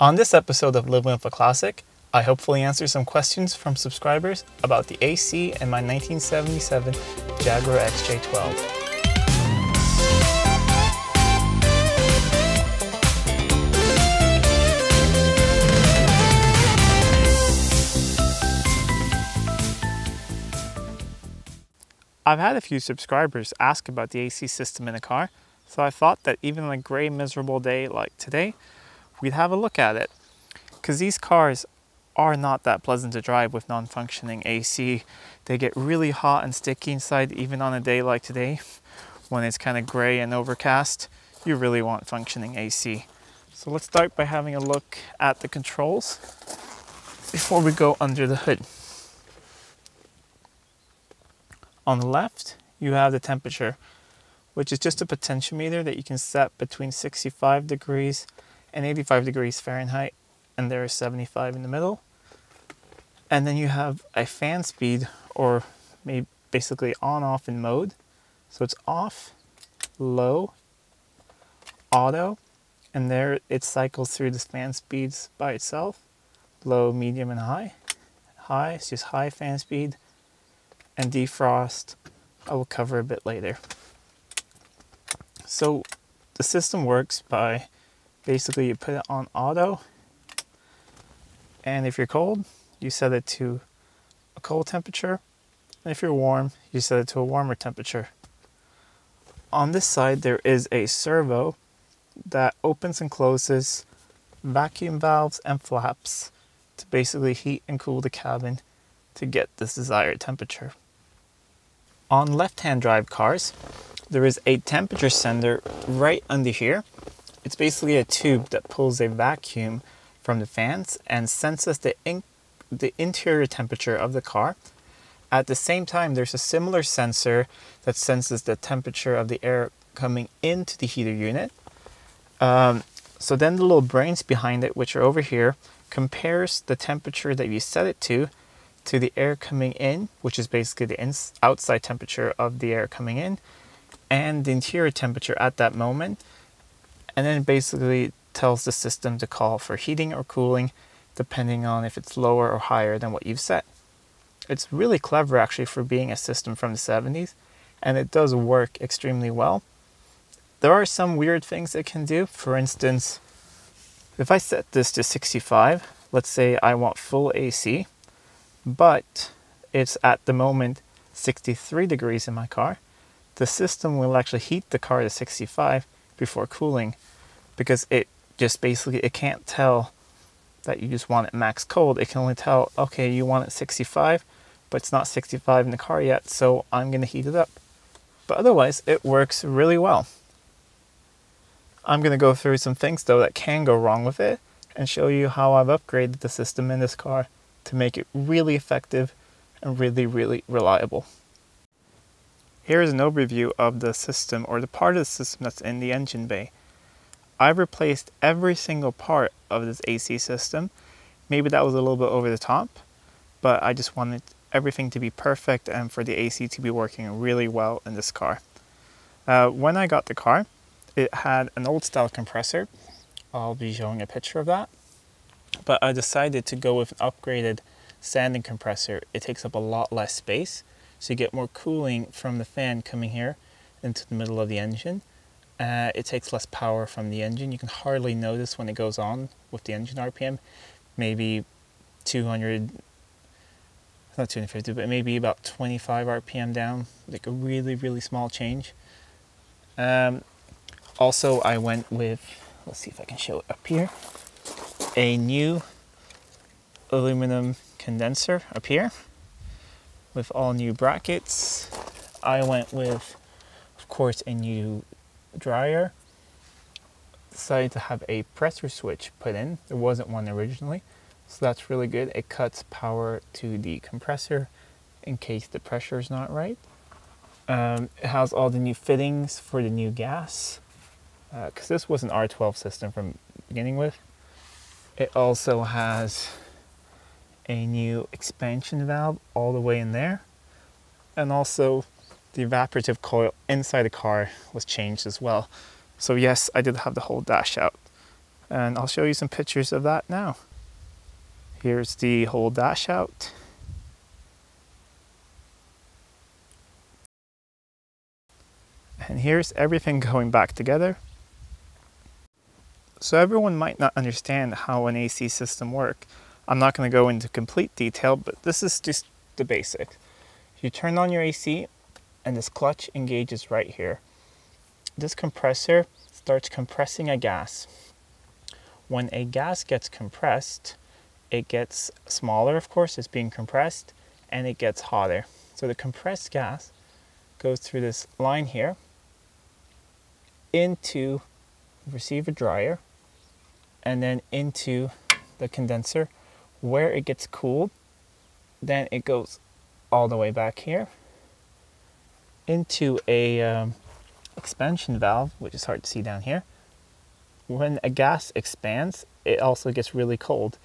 On this episode of Living With A Classic, I hopefully answer some questions from subscribers about the AC and my 1977 Jaguar XJ12. I've had a few subscribers ask about the AC system in the car, so I thought that even on a gray, miserable day like today, we'd have a look at it. Because these cars are not that pleasant to drive with non-functioning AC. They get really hot and sticky inside, even on a day like today, when it's kind of gray and overcast. You really want functioning AC. So let's start by having a look at the controls before we go under the hood. On the left, you have the temperature, which is just a potentiometer that you can set between 65 degrees and 85 degrees Fahrenheit, and there is 75 in the middle. And then you have a fan speed, or maybe basically on-off in mode. So it's off, low, auto, and there it cycles through the fan speeds by itself. Low, medium, and high. High, it's just high fan speed. And defrost, I will cover a bit later. So the system works by basically you put it on auto, and if you're cold, you set it to a cold temperature, and if you're warm, you set it to a warmer temperature. On this side, there is a servo that opens and closes vacuum valves and flaps to basically heat and cool the cabin to get this desired temperature. On left-hand drive cars, there is a temperature sender right under here. It's basically a tube that pulls a vacuum from the fans and senses the interior temperature of the car. At the same time, there's a similar sensor that senses the temperature of the air coming into the heater unit. So then the little brains behind it, which are over here, compares the temperature that you set it to the air coming in, which is basically the outside temperature of the air coming in, and the interior temperature at that moment, and then basically tells the system to call for heating or cooling, depending on if it's lower or higher than what you've set. It's really clever actually for being a system from the 70s, and it does work extremely well. There are some weird things it can do. For instance, if I set this to 65, let's say I want full AC, but it's at the moment 63 degrees in my car, the system will actually heat the car to 65 before cooling, because it just basically, it can't tell that you just want it max cold. It can only tell, okay, you want it 65, but it's not 65 in the car yet, so I'm going to heat it up. But otherwise, it works really well. I'm going to go through some things though that can go wrong with it and show you how I've upgraded the system in this car to make it really effective and really reliable. Here is an overview of the system, or the part of the system that's in the engine bay. I've replaced every single part of this AC system. Maybe that was a little bit over the top, but I just wanted everything to be perfect and for the AC to be working really well in this car. When I got the car, it had an old style compressor. I'll be showing a picture of that. But I decided to go with an upgraded Sanden compressor. It takes up a lot less space, so you get more cooling from the fan coming here into the middle of the engine. It takes less power from the engine. You can hardly notice when it goes on with the engine RPM, maybe 200, not 250, but maybe about 25 RPM down, like a really small change. Also, I went with, let's see if I can show it up here, a new aluminum condenser up here with all new brackets. I went with, of course, a new dryer. Decided to have a pressure switch put in. There wasn't one originally, so that's really good. It cuts power to the compressor in case the pressure is not right. It has all the new fittings for the new gas, because this was an R12 system from beginning with. It also has a new expansion valve all the way in there. And also the evaporative coil inside the car was changed as well. So yes, I did have the whole dash out. and I'll show you some pictures of that now. Here's the whole dash out. And here's everything going back together. So everyone might not understand how an AC system works. I'm not going to go into complete detail, but this is just the basics. You turn on your AC and this clutch engages right here. This compressor starts compressing a gas. When a gas gets compressed, it gets smaller, of course, it's being compressed, and it gets hotter. So the compressed gas goes through this line here into the receiver dryer and then into the condenser where it gets cooled. Then it goes all the way back here into a expansion valve, which is hard to see down here. When a gas expands, it also gets really cold.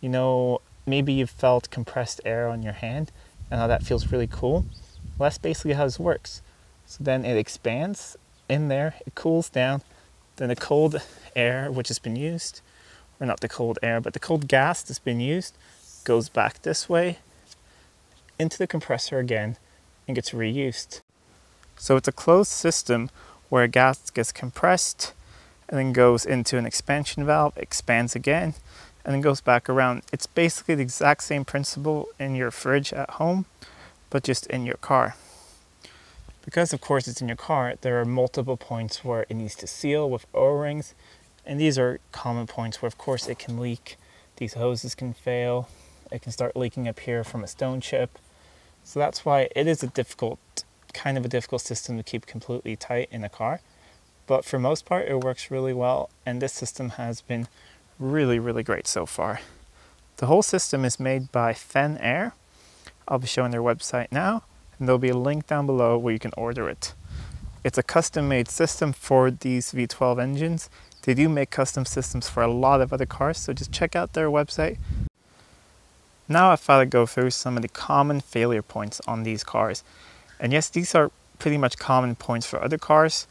You know, maybe you've felt compressed air on your hand and how that feels really cool. Well, that's basically how this works. So then it expands in there, it cools down, then the cold air which has been used, or not the cold air, but the cold gas that's been used, goes back this way into the compressor again and gets reused. So it's a closed system where a gas gets compressed and then goes into an expansion valve, expands again, and then goes back around. It's basically the exact same principle in your fridge at home, but just in your car. Because of course it's in your car, there are multiple points where it needs to seal with O-rings, and these are common points where of course it can leak. These hoses can fail, it can start leaking up here from a stone chip. So that's why it is a kind of a difficult system to keep completely tight in a car. But for most part, it works really well, and this system has been really, really great so far. The whole system is made by FenAir. I'll be showing their website now, and there'll be a link down below where you can order it. It's a custom-made system for these V12 engines. They do make custom systems for a lot of other cars, so just check out their website. Now I thought I'd go through some of the common failure points on these cars. And yes, these are pretty much common points for other cars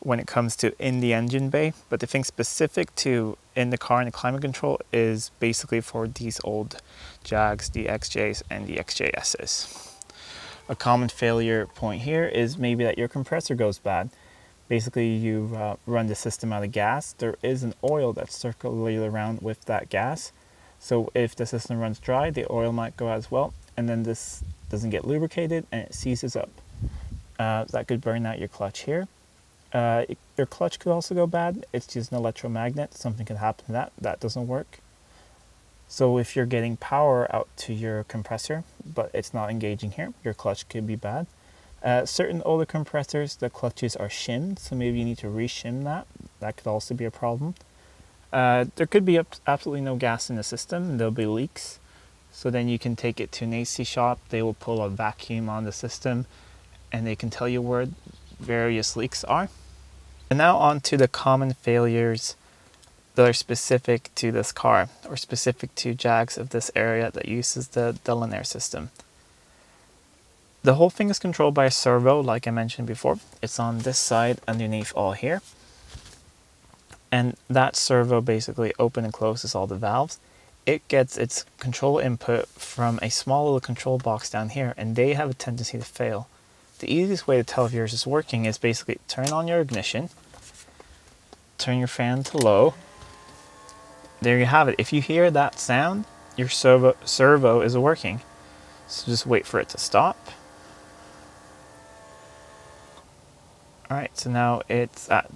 when it comes to in the engine bay, but the thing specific to in the car and the climate control is basically for these old Jags, the XJs and the XJSs. A common failure point here is maybe that your compressor goes bad. Basically you run the system out of gas. There is an oil that's circulating around with that gas. So if the system runs dry, the oil might go out as well. And then this doesn't get lubricated and it seizes up. That could burn out your clutch here. Your clutch could also go bad. It's just an electromagnet. Something could happen to that. That doesn't work. So if you're getting power out to your compressor, but it's not engaging here, your clutch could be bad. Certain older compressors, the clutches are shimmed. So maybe you need to re-shim that. That could also be a problem. There could be absolutely no gas in the system. And there'll be leaks. So then you can take it to an AC shop, they will pull a vacuum on the system and they can tell you where various leaks are. And now on to the common failures that are specific to this car or specific to Jags of this area that uses the Delanair system. The whole thing is controlled by a servo, like I mentioned before. It's on this side underneath all here. And that servo basically opens and closes all the valves. It gets its control input from a small little control box down here, and they have a tendency to fail. The easiest way to tell if yours is working is basically turn on your ignition, turn your fan to low. There you have it. If you hear that sound, your servo is working. So just wait for it to stop. All right, so now it's at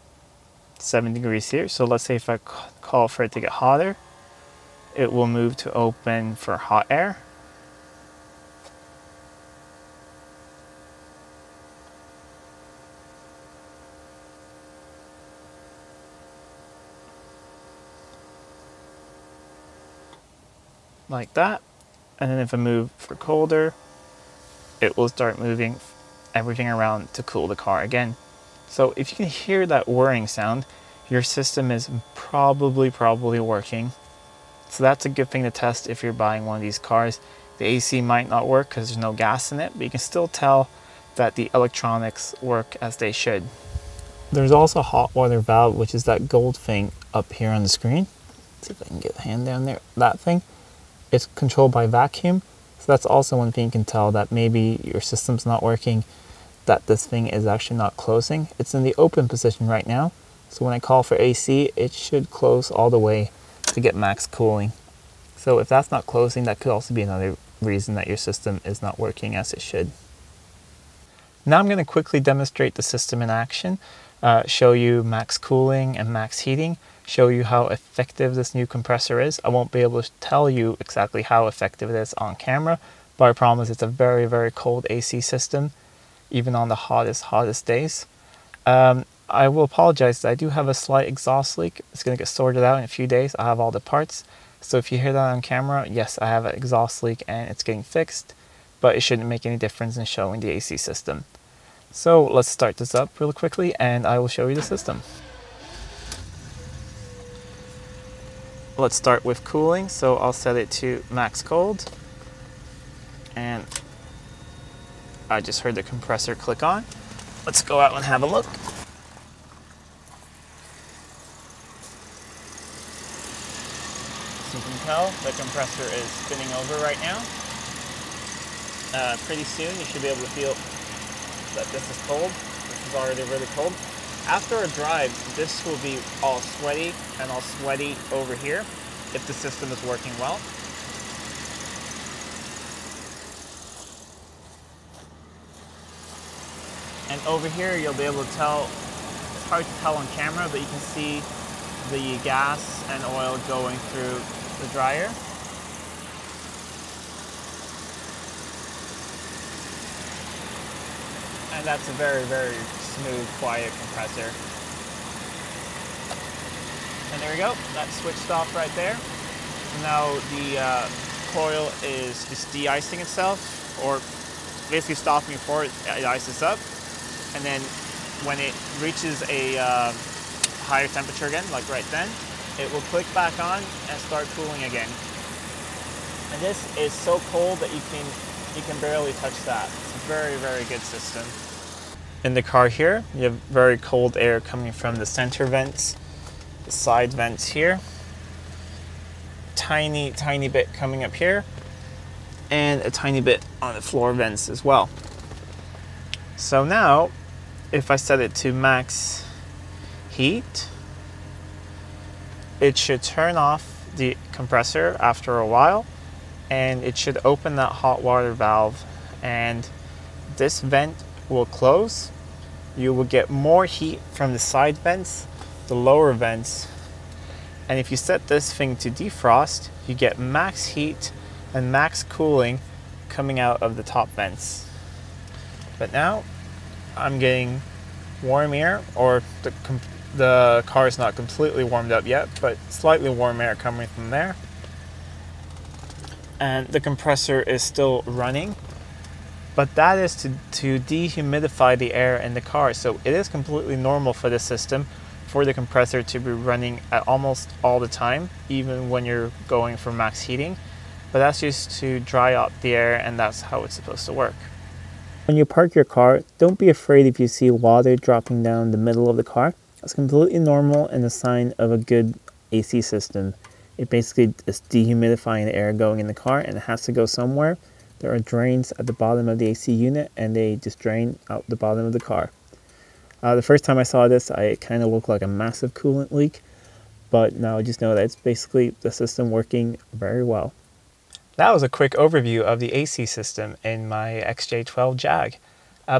7 degrees here. So let's say if I call for it to get hotter, it will move to open for hot air. Like that. And then if I move for colder, it will start moving everything around to cool the car again. So if you can hear that whirring sound, your system is probably working. So that's a good thing to test if you're buying one of these cars. The AC might not work because there's no gas in it, but you can still tell that the electronics work as they should. There's also a hot water valve, which is that gold thing up here on the screen. Let's see if I can get a hand down there. That thing, it's controlled by vacuum. So that's also one thing you can tell, that maybe your system's not working, that this thing is actually not closing. It's in the open position right now. So when I call for AC, it should close all the way to get max cooling. So if that's not closing, that could also be another reason that your system is not working as it should. Now I'm going to quickly demonstrate the system in action, show you max cooling and max heating, show you how effective this new compressor is. I won't be able to tell you exactly how effective it is on camera, but I promise it's a very, very cold AC system, even on the hottest days. I will apologize, I do have a slight exhaust leak. It's going to get sorted out in a few days. I have all the parts. So if you hear that on camera, yes, I have an exhaust leak and it's getting fixed, but it shouldn't make any difference in showing the AC system. So let's start this up real quickly and I will show you the system. Let's start with cooling. So I'll set it to max cold. And I just heard the compressor click on. Let's go out and have a look. As you can tell, the compressor is spinning over right now. Pretty soon you should be able to feel that this is cold. This is already really cold. After a drive, this will be all sweaty and all sweaty over here if the system is working well. And over here you'll be able to tell, it's hard to tell on camera, but you can see the gas and oil going through the dryer. And that's a very, very smooth, quiet compressor. And there we go, that switched off right there. Now the coil is just de-icing itself, or basically stopping before it ices up. And then when it reaches a higher temperature again, like right then, it will click back on and start cooling again. And this is so cold that you can barely touch that. It's a very, very good system. In the car here, you have very cold air coming from the center vents, the side vents here, tiny, tiny bit coming up here, and a tiny bit on the floor vents as well. So now, if I set it to max heat, it should turn off the compressor after a while, and it should open that hot water valve, and this vent will close. You will get more heat from the side vents, the lower vents, and if you set this thing to defrost, you get max heat and max cooling coming out of the top vents. But now I'm getting warm air, or the car is not completely warmed up yet, but slightly warm air coming from there. And the compressor is still running, but that is to dehumidify the air in the car. So it is completely normal for the system for the compressor to be running at almost all the time, even when you're going for max heating, but that's just to dry out the air, and that's how it's supposed to work. When you park your car, don't be afraid if you see water dropping down the middle of the car. That's completely normal and a sign of a good AC system. It basically is dehumidifying the air going in the car, and it has to go somewhere. There are drains at the bottom of the AC unit, and they just drain out the bottom of the car. The first time I saw this, it kind of looked like a massive coolant leak, but now I just know that it's basically the system working very well. That was a quick overview of the AC system in my XJ12 Jag.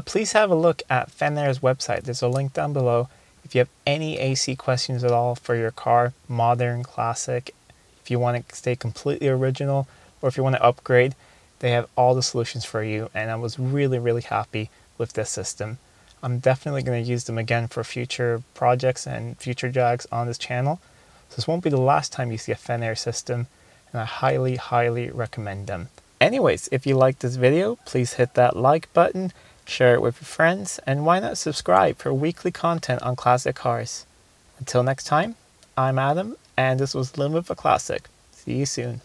Please have a look at FenAir's website. There's a link down below. If you have any AC questions at all for your car, modern, classic, if you want to stay completely original, or if you want to upgrade, they have all the solutions for you. And I was really, really happy with this system. I'm definitely going to use them again for future projects and future Jags on this channel. So this won't be the last time you see a FenAir system, and I highly, highly recommend them. Anyways, if you liked this video, please hit that like button, share it with your friends, and why not subscribe for weekly content on classic cars. Until next time, I'm Adam, and this was Living With A Classic. See you soon.